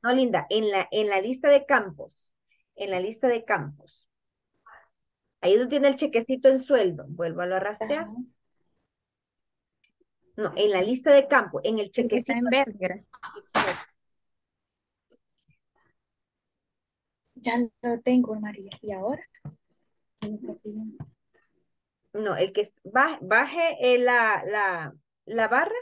No, Linda, en la lista de campos. En la lista de campos. Ahí donde tiene el chequecito en sueldo. Vuélvalo a rastrear. No, en la lista de campos. En el chequecito. Está en verde, gracias. Ya lo tengo, María. ¿Y ahora? No, el que baje la barra.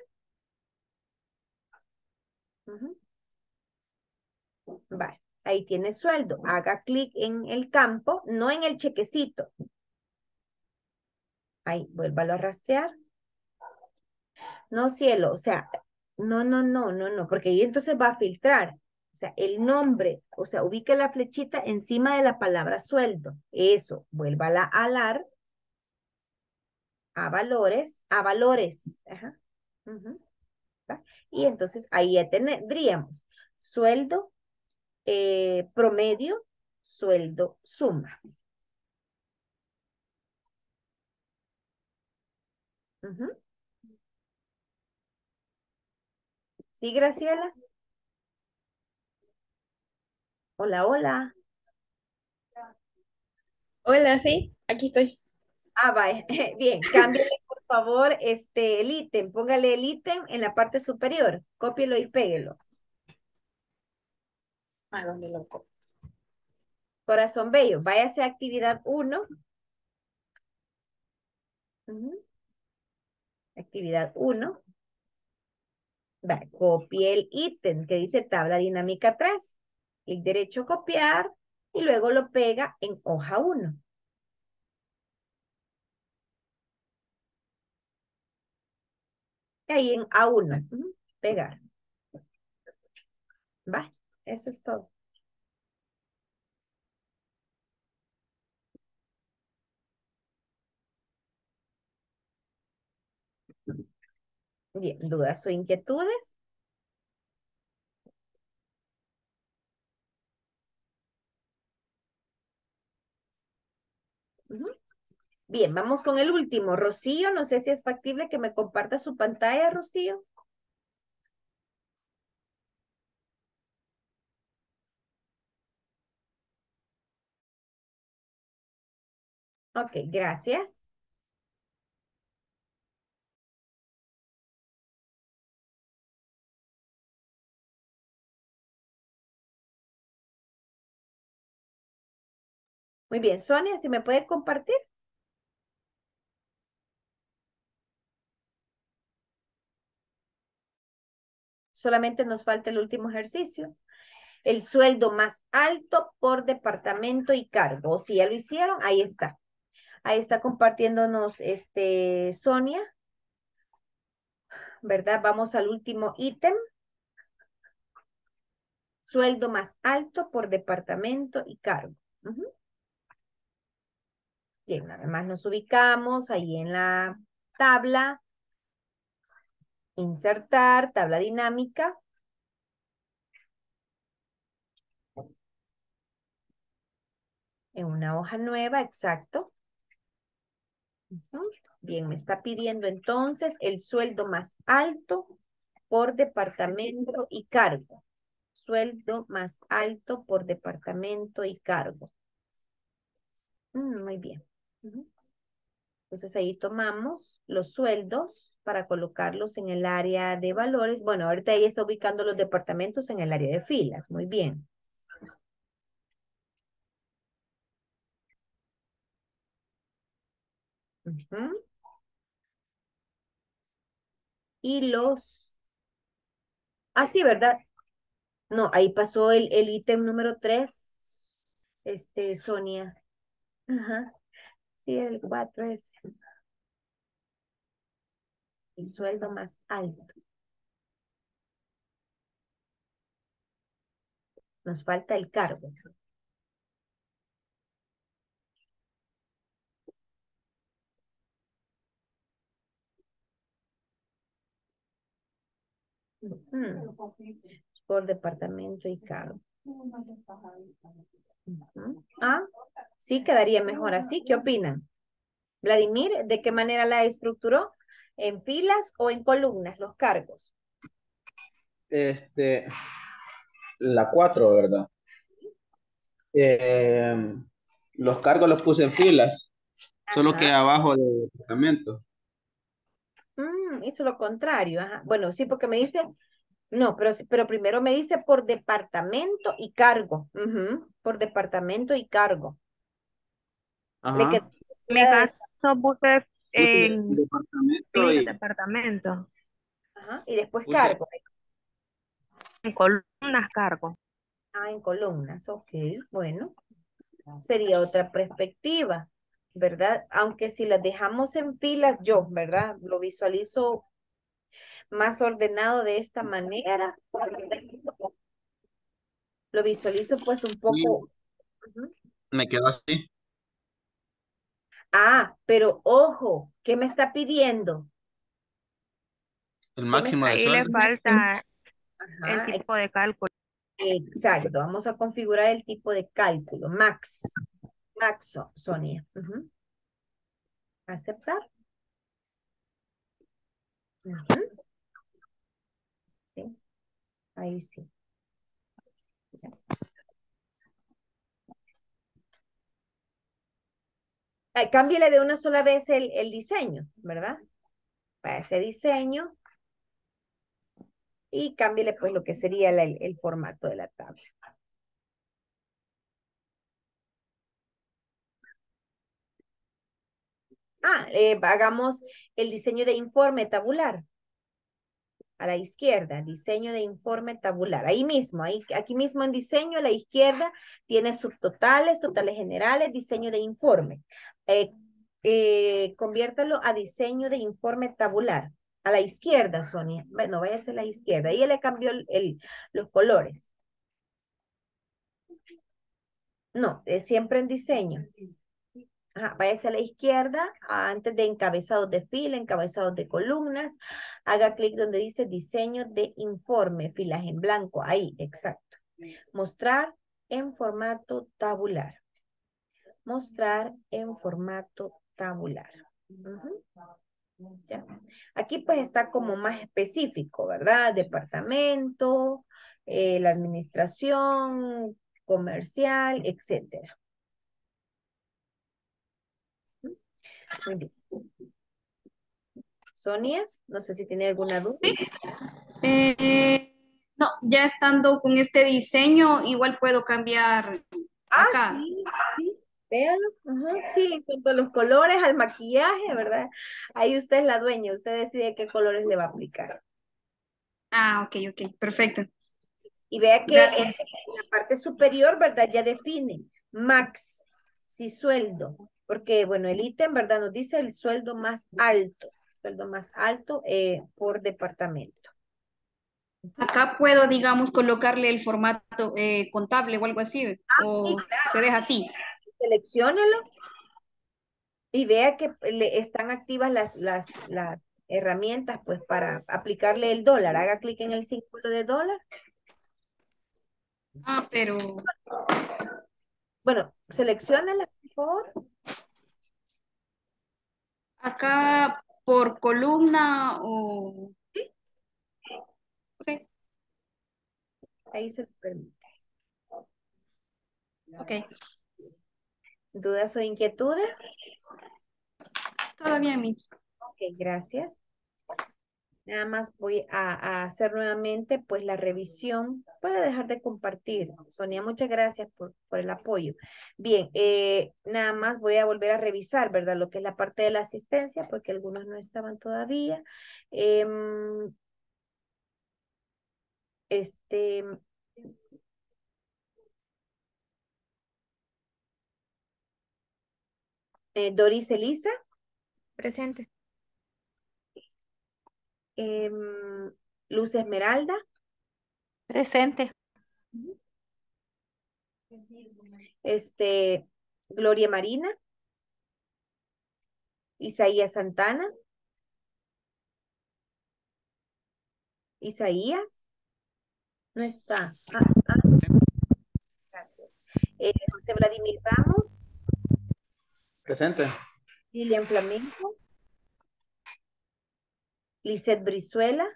Vale, ahí tiene sueldo. Haga clic en el campo, no en el chequecito. Ahí, vuélvalo a rastrear. No, cielo, o sea, no, porque ahí entonces va a filtrar. O sea, el nombre, o sea, ubique la flechita encima de la palabra sueldo. Eso, vuélvala a alar. A valores. Ajá. Y entonces ahí ya tendríamos sueldo, promedio, sueldo, suma. ¿Sí, Graciela? Hola. Hola, sí, aquí estoy. Vaya, bien, cámbiale. Por favor, el ítem, póngale el ítem en la parte superior, cópielo y péguelo. ¿A dónde lo copio? Corazón bello, váyase a actividad 1. Actividad 1. Vale, copie el ítem que dice tabla dinámica 3. clic derecho, copiar, y luego lo pega en hoja 1. Ahí en A1, pegar. Va, eso es todo. Bien, ¿dudas o inquietudes? Bien, vamos con el último. Rocío, no sé si es factible que me comparta su pantalla, Rocío. Ok, gracias. Muy bien, Sonia, ¿sí me puede compartir? Solamente nos falta el último ejercicio. El sueldo más alto por departamento y cargo. Si ya lo hicieron, ahí está. Ahí está compartiéndonos Sonia, ¿verdad? Vamos al último ítem. Sueldo más alto por departamento y cargo. Bien, nada más nos ubicamos ahí en la tabla. Insertar, tabla dinámica. En una hoja nueva, exacto. Bien, me está pidiendo entonces el sueldo más alto por departamento y cargo. Sueldo más alto por departamento y cargo. Muy bien. Entonces ahí tomamos los sueldos para colocarlos en el área de valores. Bueno, ahorita ahí está ubicando los departamentos en el área de filas. Muy bien. Y los... Ah, sí, ¿verdad? No, ahí pasó el ítem número 3. Sonia. Sí, el 4 es el sueldo más alto. Nos falta el cargo. Por departamento y cargo. Ah, sí, quedaría mejor así. ¿Qué opinan? Vladimir, ¿de qué manera la estructuró? ¿En filas o en columnas los cargos? La 4, ¿verdad? Los cargos los puse en filas. Ajá. Solo que abajo del departamento. Hizo lo contrario. Ajá. Bueno, sí, porque me dice... No, pero primero me dice por departamento y cargo. Por departamento y cargo. En mi caso puse en departamento y departamento. Y después puse cargo. En columnas cargo. Ah, en columnas, ok. Bueno, sería otra perspectiva, ¿verdad? Aunque si las dejamos en filas, yo, ¿verdad? Lo visualizo más ordenado de esta manera. Lo visualizo pues un poco. Me quedo así. Ah, pero ojo, ¿qué me está pidiendo? El máximo de sueldo. Ahí le falta el tipo de cálculo. Exacto, vamos a configurar el tipo de cálculo. Max, Sonia. Aceptar. Sí. Ahí sí. Cámbiale de una sola vez el diseño, ¿verdad? Para ese diseño. Y cámbiale pues lo que sería el formato de la tabla. Hagamos el diseño de informe tabular. a la izquierda, diseño de informe tabular. Ahí mismo, aquí mismo en diseño, a la izquierda tiene subtotales, totales generales, diseño de informe. Conviértalo a diseño de informe tabular. A la izquierda, Sonia. Bueno, váyase a la izquierda. Ahí le cambió los colores. No, siempre en diseño. Ajá, váyase a la izquierda, antes de encabezados de fila, encabezados de columnas. Haga clic donde dice diseño de informe, filas en blanco. Ahí, exacto. Mostrar en formato tabular. Mostrar en formato tabular. Ya. Aquí pues está como más específico, ¿verdad? Departamento, la administración, comercial, etcétera. Muy bien. Sonia, no sé si tiene alguna duda. Sí. No, ya estando con este diseño, igual puedo cambiar acá. Sí. Sí, en cuanto a los colores, al maquillaje, ¿verdad? Ahí usted es la dueña, usted decide qué colores le va a aplicar. Ah, ok, perfecto. Y vea que en la parte superior, ¿verdad? Ya define max, sí, sueldo. Porque, bueno, el ítem, ¿verdad? Nos dice el sueldo más alto por departamento. Acá puedo, digamos, colocarle el formato contable o algo así. O sí, claro. Se deja así. Selecciónelo y vea que están activas las herramientas pues para aplicarle el dólar. Haga clic en el símbolo de dólar. Ah, pero... Bueno, selecciónala, por favor. Acá por columna o... Sí. Ok. Ahí se lo permite. Ok. ¿Dudas o inquietudes? Todavía mismo. Ok, gracias. Nada más voy a hacer nuevamente pues la revisión. Puede dejar de compartir. Sonia, muchas gracias por el apoyo. Bien, nada más voy a volver a revisar, ¿verdad? Lo que es la parte de la asistencia, porque algunos no estaban todavía. Doris Elisa. Presente. Luz Esmeralda. Presente. Gloria Marina. Isaías Santana. Isaías. No está. Gracias. José Vladimir Ramos. Presente. Lilian Flamenco. Lisette Brizuela.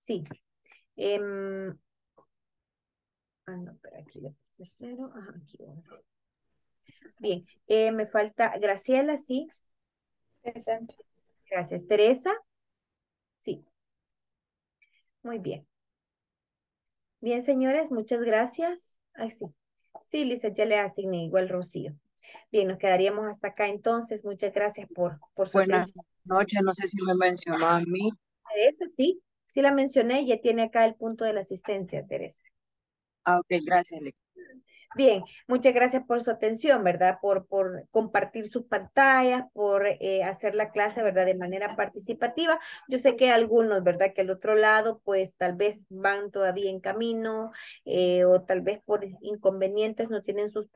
Sí. No, pero aquí le puse cero. Ajá, aquí. Bien. Me falta Graciela, sí. Presente. Gracias. Teresa. Sí. Muy bien. Bien, señores, muchas gracias. Así. Sí, Lisette, ya le asigné igual Rocío. Bien, nos quedaríamos hasta acá entonces. Muchas gracias por su atención. Buenas noches, no sé si me mencionó a mí. Teresa, sí la mencioné, ya tiene acá el punto de la asistencia, Teresa. Ah, ok, gracias. Bien, muchas gracias por su atención, ¿verdad? Por compartir sus pantallas, por hacer la clase, ¿verdad? De manera participativa. Yo sé que algunos, ¿verdad? Que al otro lado, pues tal vez van todavía en camino o tal vez por inconvenientes no tienen sus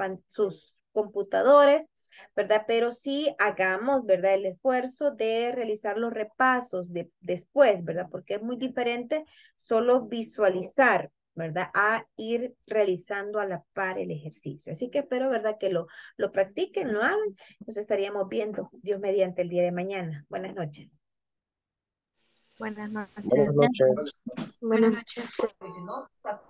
computadores, ¿verdad? Pero sí hagamos, ¿verdad? El esfuerzo de realizar los repasos después, ¿verdad? Porque es muy diferente solo visualizar, ¿verdad? A ir realizando a la par el ejercicio. Así que espero, ¿verdad? Que lo practiquen, lo hagan. Nos estaríamos viendo, Dios mediante, el día de mañana. Buenas noches. Buenas noches. Buenas noches. Buenas noches.